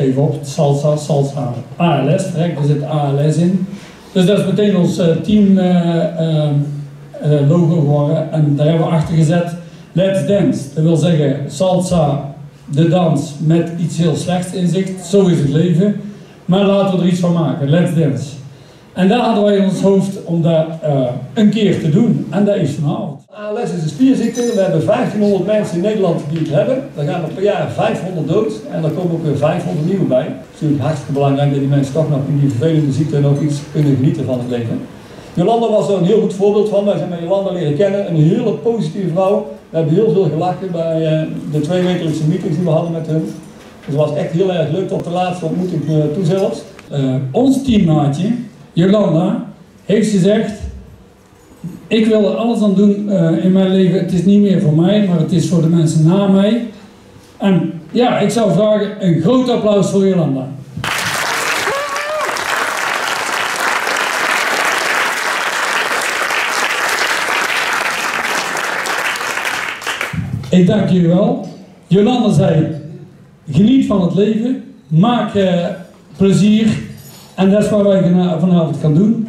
geschreven op, SALSa, SALSa, ALS, correct, er zit ALS in. Dus dat is meteen ons teamlogo geworden en daar hebben we achter gezet Let's Dance. Dat wil zeggen SALSa, de dans met iets heel slechts in zicht, zo is het leven, maar laten we er iets van maken, Let's Dance. En daar hadden wij in ons hoofd om dat een keer te doen en dat is vanavond. ALS is een spierziekte, we hebben 1500 mensen in Nederland die het hebben. Dan gaan er per jaar 500 dood en er komen ook weer 500 nieuwe bij. Het is natuurlijk hartstikke belangrijk dat die mensen toch nog in die vervelende ziekte nog iets kunnen genieten van het leven. Jolanda was er een heel goed voorbeeld van, wij zijn met Jolanda leren kennen, een hele positieve vrouw. We hebben heel veel gelachen bij de tweewekelijkse meetings die we hadden met hun. Dus het was echt heel erg leuk tot de laatste ontmoeting toe zelfs. Ons teammaatje, Jolanda, heeft gezegd: ik wil er alles aan doen in mijn leven, het is niet meer voor mij, maar het is voor de mensen na mij. En ja, ik zou vragen een groot applaus voor Jolanda. Ik dank jullie wel. Jolanda zei: geniet van het leven, maak plezier en dat is wat wij vanavond gaan doen.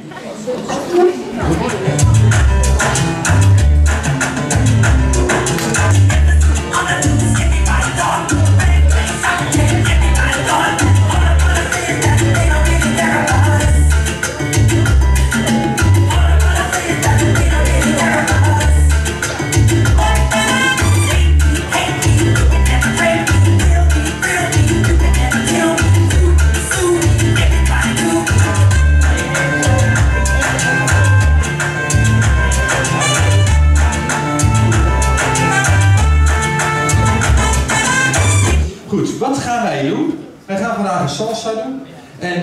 Goed, wat gaan wij doen? Wij gaan vandaag een salsa doen. En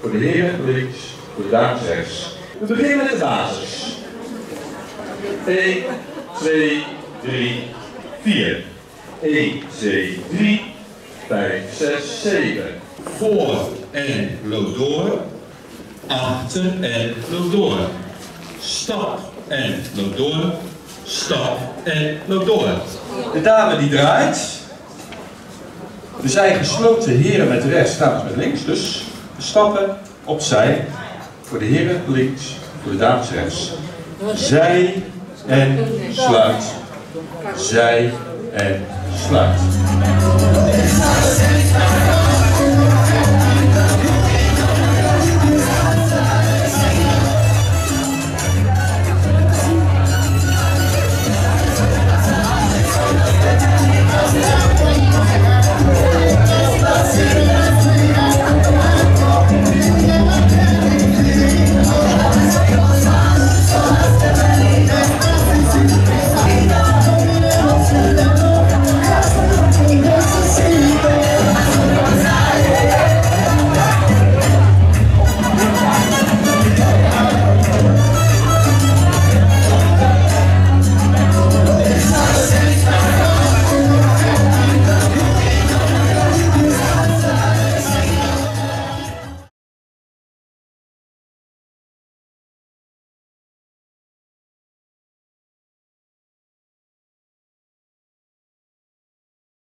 voor de heren links, voor de dames rechts. We beginnen met de basis. 1, 2, 3, 4. 1, 2, 3, 5, 6, 7. Voor en loop door. Achter en loop door. Stap en loop door. Stap en loop door. De dame die draait. We zijn gesloten, heren met rechts, dames met links, dus stappen opzij, voor de heren links, voor de dames rechts. Zij en sluit, zij en sluit.